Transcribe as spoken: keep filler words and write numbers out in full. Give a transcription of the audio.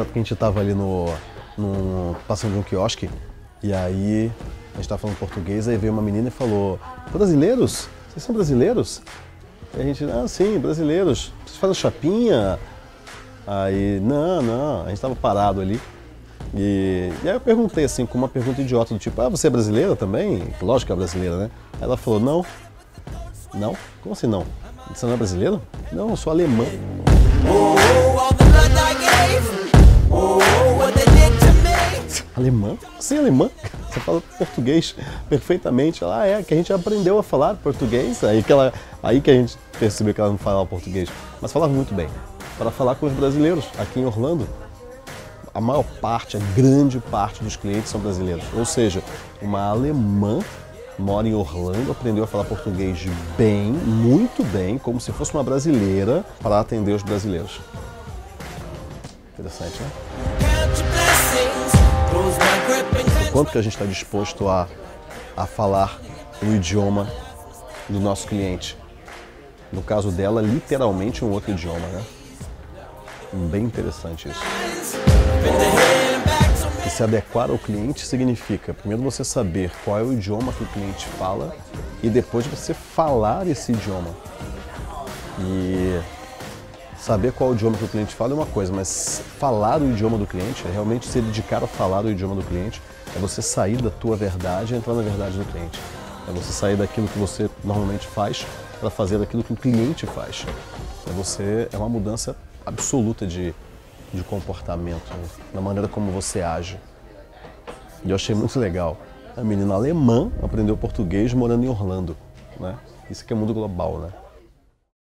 nessa época a gente tava ali no, no passando de um quiosque, e aí a gente tava falando português, aí veio uma menina e falou: brasileiros? Vocês são brasileiros? E a gente, ah, sim, brasileiros, vocês fazem chapinha? Aí, não, não, a gente tava parado ali. E, e aí eu perguntei assim, com uma pergunta idiota do tipo, ah, você é brasileira também? Lógico que é brasileira, né? Aí ela falou, não. Não? Como assim não? Você não é brasileiro? Não, eu sou alemã. Alemã? Você é alemã? Você fala português perfeitamente. Ela, ah, é, que a gente aprendeu a falar português. Aí que, ela, aí que a gente percebeu que ela não falava português. Mas falava muito bem. Para falar com os brasileiros aqui em Orlando, a maior parte, a grande parte dos clientes são brasileiros. Ou seja, uma alemã mora em Orlando, aprendeu a falar português bem, muito bem, como se fosse uma brasileira, para atender os brasileiros. Interessante, né? O quanto que a gente está disposto a, a falar o idioma do nosso cliente. No caso dela, literalmente um outro idioma, né? Bem interessante isso. E se adequar ao cliente significa, primeiro, você saber qual é o idioma que o cliente fala e depois você falar esse idioma. E saber qual é o idioma que o cliente fala é uma coisa, mas falar o idioma do cliente, é realmente se dedicar a falar o idioma do cliente, é você sair da tua verdade e entrar na verdade do cliente. É você sair daquilo que você normalmente faz para fazer aquilo que o cliente faz. É, você, é uma mudança absoluta de, de comportamento, né? Na maneira como você age. E eu achei muito legal. A menina alemã aprendeu português morando em Orlando, né? Isso aqui é mundo global, né?